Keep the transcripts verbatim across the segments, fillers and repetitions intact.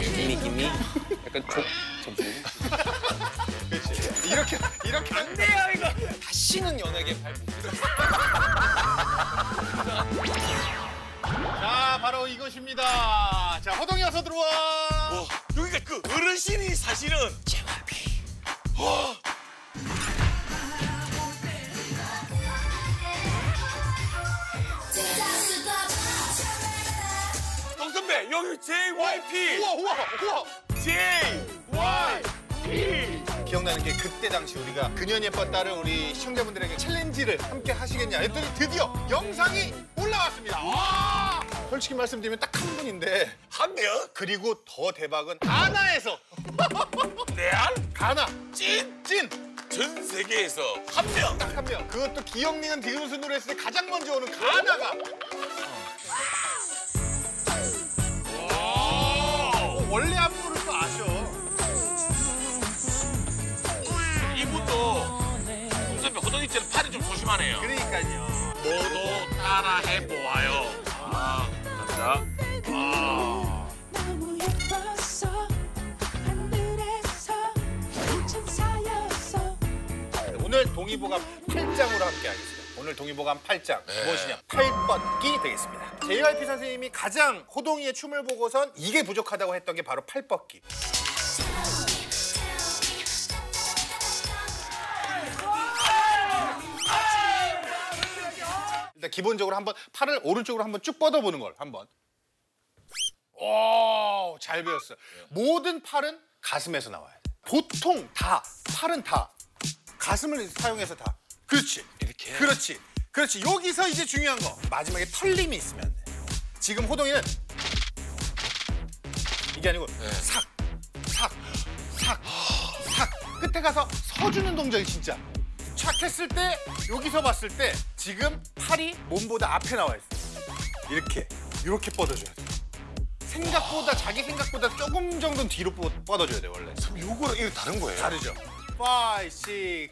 김미 김미 약간 족 전부. 그렇지. 이렇게 이렇게 안 돼요 이거. 다시는 연예계 발 못 들어. 자 바로 이것입니다. 자 허동이 어서 들어와. 와, 여기가 그 어르신이 사실은. 제발비. 여기 제이와이피! 우와, 우와, 우와! 제이와이피! 기억나는 게 그때 당시 우리가 그년 예뻤다를 우리 시청자분들에게 챌린지를 함께 하시겠냐 했더니 드디어 영상이 올라왔습니다. 와! 솔직히 말씀드리면 딱 한 분인데. 한 명? 그리고 더 대박은 가나에서! 레알? 가나! 찐! 찐! 전 세계에서 한 명! 딱 한 명! 그것도 기억니는 디귿 순으로 했을 때 가장 먼저 오는 가나가! 원래 안무를 또 아셔. 이분도 선배 호동이 씨는 팔이 좀 조심하네요. 그러니까요. 모두 따라해 보아요. 아, 감사합니다. 아. 오늘 동의보감 팔 장으로 함께하겠습니다. 오늘 동의보감 팔 장 네. 무엇이냐? 팔 뻗기 되겠습니다. 제이와이피 선생님이 가장 호동이의 춤을 보고선 이게 부족하다고 했던 게 바로 팔 뻗기. 일단 기본적으로 한번 팔을 오른쪽으로 한번 쭉 뻗어보는 걸 한번. 오, 잘 배웠어. 모든 팔은 가슴에서 나와야 돼. 보통 다, 팔은 다, 가슴을 사용해서 다. 그렇지. 이렇게. 그렇지. 그렇지. 여기서 이제 중요한 거. 마지막에 털림이 있으면 안 돼. 지금 호동이는 이게 아니고 네. 삭, 삭, 삭, 삭. 끝에 가서 서주는 동작이 진짜. 착했을 때, 여기서 봤을 때 지금 팔이 몸보다 앞에 나와 있어. 이렇게, 이렇게 뻗어줘야 돼. 생각보다, 자기 생각보다 조금 정도는 뒤로 뻗어줘야 돼, 원래. 그럼 요거랑 이거 다른 거예요? 다르죠. 오, 육, 칠,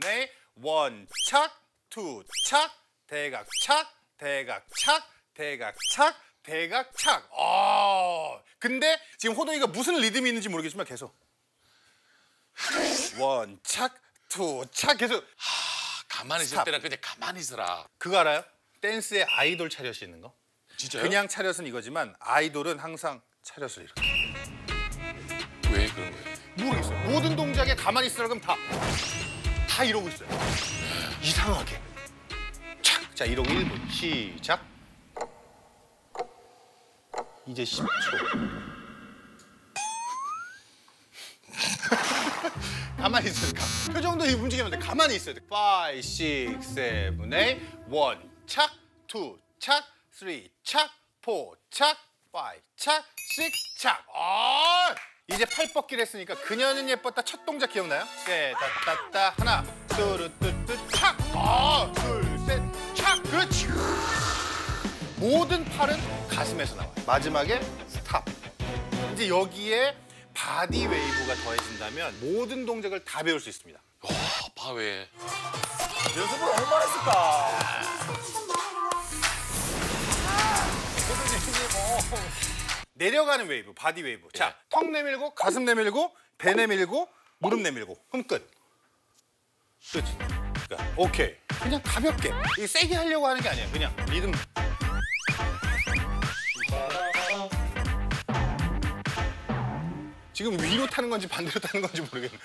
팔. 원착, 투착, 대각착, 대각착, 대각착, 대각착. 아, 근데 지금 호동이가 무슨 리듬이 있는지 모르겠지만 계속 원착, 투착 계속. 하, 가만히 있을 때랑 그냥 가만히 있어라. 그거 알아요? 댄스에 아이돌 차렷이 있는 거? 진짜요? 그냥 차렷은 이거지만 아이돌은 항상 차렷을 이렇게. 왜 그런 거예요? 모르겠어요. 모든 동작에 가만히 있으라 그러면 다. 다 이러고 있어요. 이상하게. 착. 자, 이러고 일 분. 시작. 이제 십 초. 가만히 있어요. 표정도 움직이면 돼. 가만히 있어야 돼. 오, 육, 칠, 팔. 일, 착. 이, 착. 삼, 착. 사, 착. 오, 착. 육, 착. 아! 이제 팔 뻗기를 했으니까 그녀는 예뻤다 첫 동작 기억나요? 셋, 따, 따, 따, 하나, 뚜루뚜뚜, 착! 아, 둘, 셋, 착! 그렇지! 모든 팔은 가슴에서 나와요. 마지막에 스탑. 이제 여기에 바디 웨이브가 더해진다면 모든 동작을 다 배울 수 있습니다. 와, 바웨. 연습을 얼마나 했을까? 내려가는 웨이브, 바디 웨이브. 예. 자, 턱 내밀고, 가슴 내밀고, 배 내밀고, 무릎 내밀고. 그럼 끝. 끝. 오케이. 그냥 가볍게. 이게 세게 하려고 하는 게 아니야. 그냥 리듬. 지금 위로 타는 건지 반대로 타는 건지 모르겠네.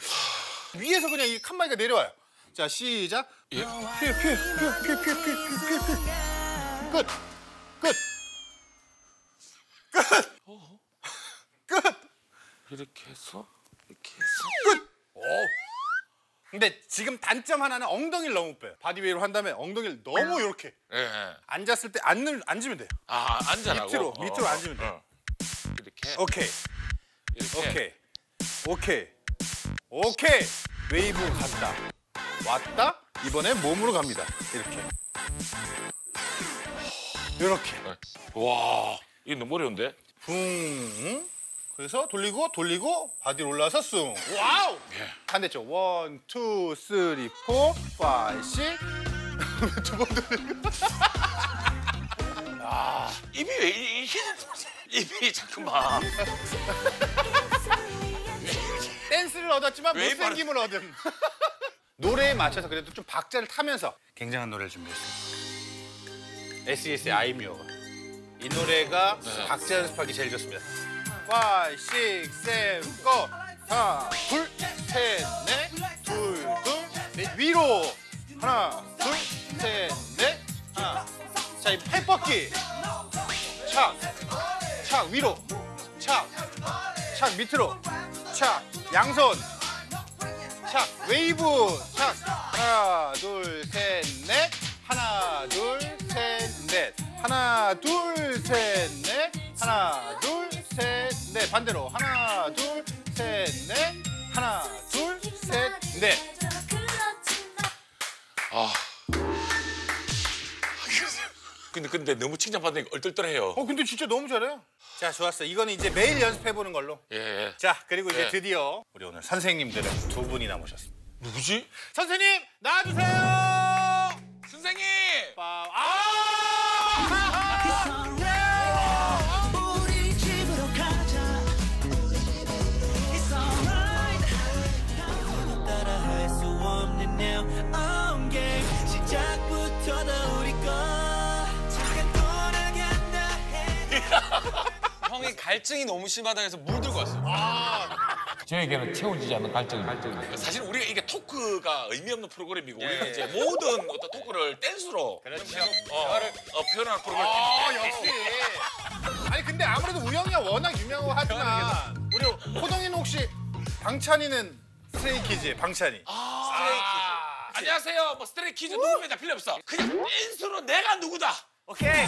위에서 그냥 이 칸마이가 내려와요. 자, 시작. 예. 피해, 피해, 피해, 피해, 피해, 피해, 피해, 피해. 끝. 끝. 끝. 끝! 이렇게 해서, 이렇게 해서, 끝! 오. 근데 지금 단점 하나는 엉덩이를 너무 빼요. 바디웨이로 한 다음에 엉덩이를 너무 이렇게. 예, 예. 앉았을 때 앉는, 앉으면 돼요. 아, 앉아라고? 밑으로, 어, 밑으로 어, 앉으면 돼요. 어. 이렇게. 오케이. 이렇게. 오케이. 오케이. 오케이. 웨이브 갔다. 왔다. 이번엔 몸으로 갑니다. 이렇게. 이렇게. 와, 이게 너무 어려운데? 붕. 그래서 돌리고 돌리고 바디로 올라와서 쑥. 와우. 예. 반대쪽. 원, 투, 쓰리, 포, 파이브, 식. 두 번 돌리고. 야, 입이 왜 이래? 입이 자꾸만. 댄스를 얻었지만 못생김을 바로... 얻음. 노래에 맞춰서 그래도 좀 박자를 타면서 굉장한 노래를 준비했습니다. 에스이에스의 I'm Your. 이 노래가 네. 박자 연습하기 제일 좋습니다. 오, 육, 칠, 고! 하나, 둘, 셋, 넷, 둘, 둘, 넷, 위로! 하나, 둘, 셋, 넷, 하나. 자, 이 팔 뻗기. 착, 착, 위로. 착, 착, 밑으로. 착, 양손. 착, 웨이브. 착, 하나, 둘, 셋, 넷. 하나, 둘, 셋, 넷. 하나, 둘, 셋, 넷. 하나, 둘, 셋, 넷. 반대로. 하나, 둘, 셋, 넷. 하나, 둘, 셋, 넷. 아. 근데, 근데 너무 칭찬받으니까 얼떨떨해요. 어, 근데 진짜 너무 잘해요. 자, 좋았어. 이거는 이제 매일 연습해보는 걸로. 예, 예. 자, 그리고 이제 예. 드디어 우리 오늘 선생님들은 두 분이 남으셨습니다. 누구지? 선생님, 나와주세요! 선생님! 아! 아! 형이 갈증이 너무 심하다 해서 물 들고 왔어요. 아 저에게는 채워지지 않는 갈증이. 갈증이. 사실 우리가 이게 토크가 의미 없는 프로그램이고 예. 우리가 이제 모든 어떤 토크를 댄스로 그렇죠. 어, 어, 표현하는 프로그램. 아 역시. 아니 근데 아무래도 우영이가 워낙 유명하고 하지만 우리 호동이는 혹시 방찬이는 스트레이키즈예요. 방찬이. 아 스트레이키즈. 아 안녕하세요. 뭐 스트레이키즈 누구입니다. 필요 없어. 그냥 댄스로 내가 누구다. 오케이.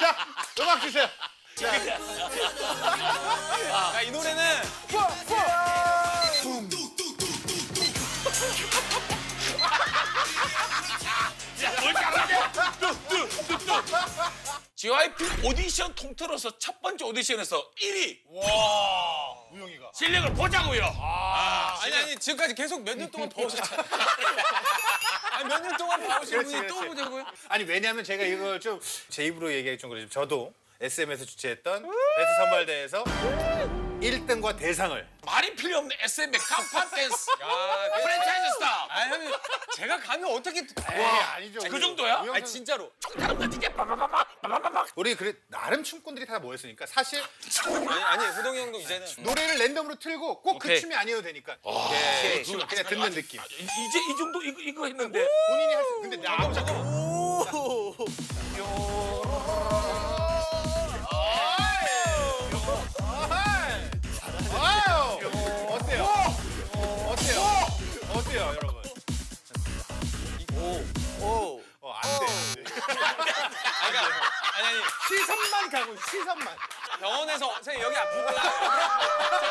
자 음악 주세요. 자. 야, 이 노래는 지와이피 오디션 통틀어서 첫 번째 오디션에서 일 위. 와. 우영이가 실력을 보자고요. 아, 아, 아니 아니 지금까지 계속 몇 년 동안 봐오셨잖아요. 아니 몇 년 동안 봐오신 분이 그렇지. 또 보자고요. 아니 왜냐하면 제가 이걸 좀 제 입으로 얘기하기 좀 그렇지만 저도 에스엠에서 주최했던 댄스 선발대회에서 일 등과 대상을 말이 필요 없는 에스엠의 간판 댄스 야, 프랜차이즈 스타. 아 형님 제가 가면 어떻게 에이, 와 아니죠 그 정도야? 아니 형... 진짜로 총탄 던지게 빠바바바바바바 우리 그래 나름 춤꾼들이 다 모였으니까 사실 아니 아니 호동이 형도 이제는 노래를 랜덤으로 틀고 꼭 그 춤이 아니어도 되니까 오, 오케이, 오케이. 그냥 아직, 듣는 아직, 느낌 아직, 이제 이 정도 이거 이거 했는데 오, 본인이 할 수 근데 나 잠깐만. 잠깐만. 여러분. 오, 오, 어, 안 돼. 안 돼. 아니, 아니, 아니, 시선만 가고 시선만. 병원에서 선생님 여기 아프구나.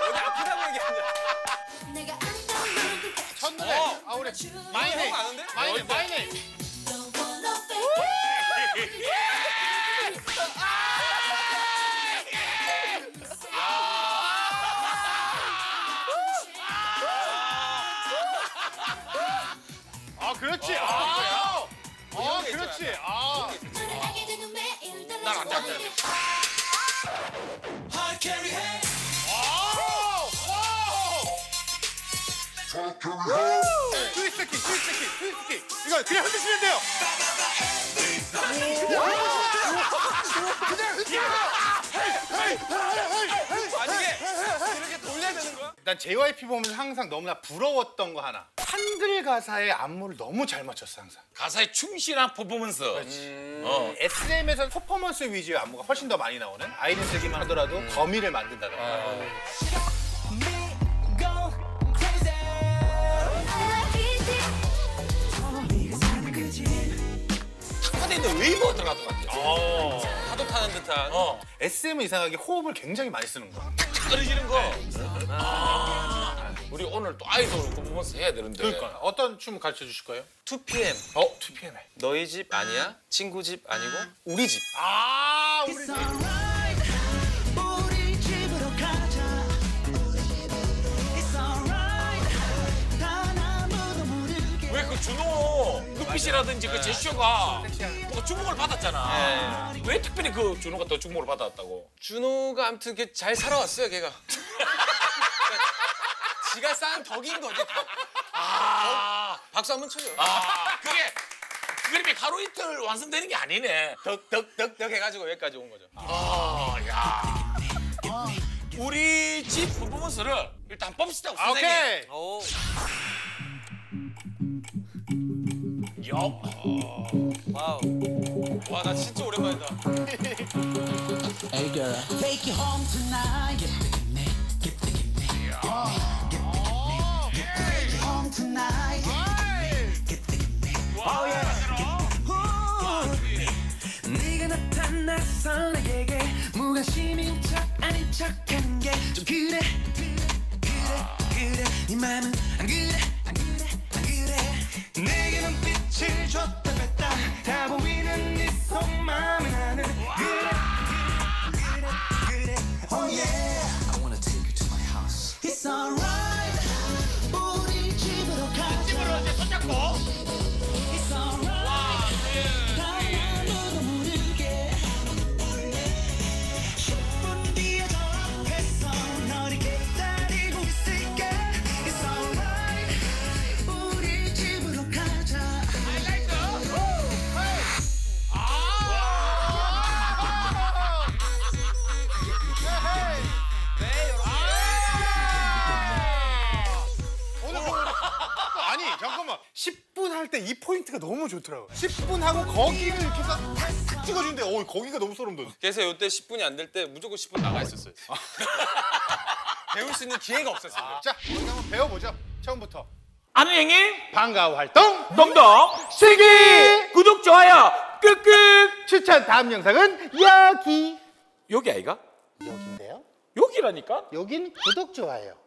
여기 아프다고 얘기하냐. 첫눈에 아우레. 마이 네임 아는데? 마이 네임. 마이 네임. 그렇지. 아, 아, 아, 아, 아 그렇지. 아. 나 안 잡혀. 아, 캐리 해. 트위스트 킥, 트위스트 킥, 트위스트 킥. 이거 그냥 흔드시면 돼요. 그냥 흔드세요. 아니 이게 이렇게 돌려야 되는 거야? 난 제이와이피 보면서 항상 너무나 부러웠던 거 하나. 한글 가사의 안무를 너무 잘 맞췄어 항상. 가사에 충실한 퍼포먼스. 음... 어. 에스엠에서는 퍼포먼스 위주의 안무가 훨씬 더 많이 나오는 아이린 쓰기만 하더라도 음. 거미를 만든다던가. 아... 근데 웨이브가 들어갔던 것 같아요. 어. 파도 타는 듯한. 어. 에스엠은 이상하게 호흡을 굉장히 많이 쓰는 거. 탁탁 떨어지는 거. 아. 우리 오늘 또 아이돌 퍼포먼스 해야 되는데. 그러니까 어떤 춤 가르쳐 주실 거예요? 투피엠. 어, 투피엠. 너희 집 아니야? 친구 집 아니고? 우리 집. 아, 우리 집. 준호 눈빛이라든지 그 제스처가 뭔가 주목을 받았잖아. 네. 왜 특별히 그 준호가 더 주목을 받았다고? 준호가 아무튼 걔 잘 살아왔어요, 걔가. 그러니까 지가 쌓은 덕인 거지. 아, 덕. 박수 한번 쳐줘. 아, 그게 그림이 하루 이틀 완성되는 게 아니네. 덕덕덕덕 해가지고 여기까지 온 거죠. 아, 야. 우리 집 퍼포먼스를 일단 봅시다, 선생님. 오케이. 오. 어. 와우. 와, 나 진짜 오랜만이다. 네가 나타나서 내게 무관심이 척 아닌 척하는 게 좀 그래. 그래 그래 네 맘은 안 그래. 줬다 뺐다 다 보이는 네 손마음에 나는 그래 그래 그래 oh yeah I wanna take you to my house It's alright 우리 집으로 가자 집으로 이제 손잡고 It's alright 단 아무도 모르게 십 분 뒤에 저 앞에서 너를 기다리고 있을게 It's alright 우리 집으로 가자 십 분 할 때 이 포인트가 너무 좋더라고요. 십 분 하고 거기를 이렇게 딱 찍어주는데 어 거기가 너무 소름 돋아. 그래서 이때 십 분이 안 될 때 무조건 십 분 나가 있었어요. 아. 배울 수 있는 기회가 없었어요. 아. 자, 우리 한번 배워보죠. 처음부터. 안녕히 반가워 활동 동동 실기 구독 좋아요 끄끄 추천 다음 영상은 여기 여기 아이가? 여기인데요? 여기라니까? 여긴 구독 좋아요.